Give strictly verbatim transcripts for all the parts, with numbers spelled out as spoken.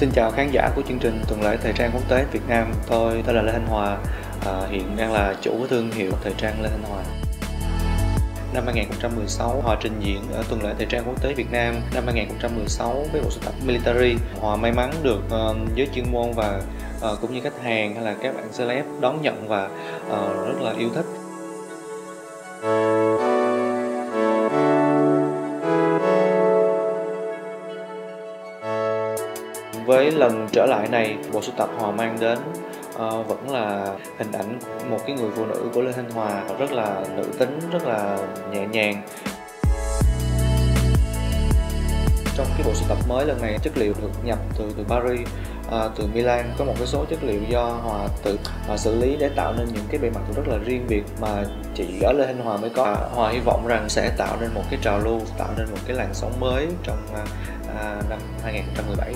Xin chào khán giả của chương trình tuần lễ thời trang quốc tế Việt Nam. Tôi tên là Lê Thanh Hòa, à, hiện đang là chủ của thương hiệu thời trang Lê Thanh Hòa. Năm hai nghìn không trăm mười sáu, Hòa trình diễn ở tuần lễ thời trang quốc tế Việt Nam năm hai nghìn không trăm mười sáu với bộ sưu tập Military. Hòa may mắn được uh, giới chuyên môn và uh, cũng như khách hàng hay là các bạn celeb đón nhận và uh, rất là yêu thích. Với lần trở lại này, bộ sưu tập Hòa mang đến uh, vẫn là hình ảnh một cái người phụ nữ của Lê Thanh Hòa, rất là nữ tính, rất là nhẹ nhàng. Trong cái bộ sưu tập mới lần này, chất liệu được nhập từ từ Paris, uh, từ Milan. Có một cái số chất liệu do Hòa tự uh, xử lý để tạo nên những cái bề mặt rất là riêng biệt mà chỉ ở Lê Thanh Hòa mới có. uh, Hòa hy vọng rằng sẽ tạo nên một cái trào lưu, tạo nên một cái làn sóng mới trong uh, uh, năm hai nghìn không trăm mười bảy.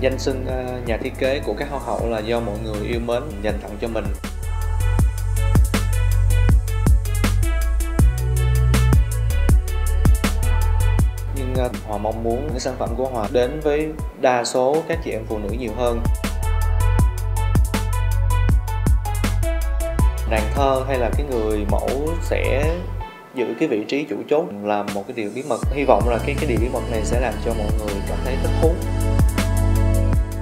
Danh xưng nhà thiết kế của các hoa hậu là do mọi người yêu mến dành tặng cho mình. Nhưng Hòa mong muốn những sản phẩm của Hòa đến với đa số các chị em phụ nữ nhiều hơn. Nàng thơ hay là cái người mẫu sẽ giữ cái vị trí chủ chốt là một cái điều bí mật. Hy vọng là cái, cái điều bí mật này sẽ làm cho mọi người cảm thấy thích thú.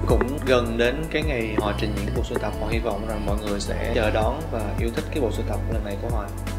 Cũng gần đến cái ngày Hòa trình diễn bộ sưu tập, Hòa hy vọng rằng mọi người sẽ chờ đón và yêu thích cái bộ sưu tập lần này của Hòa.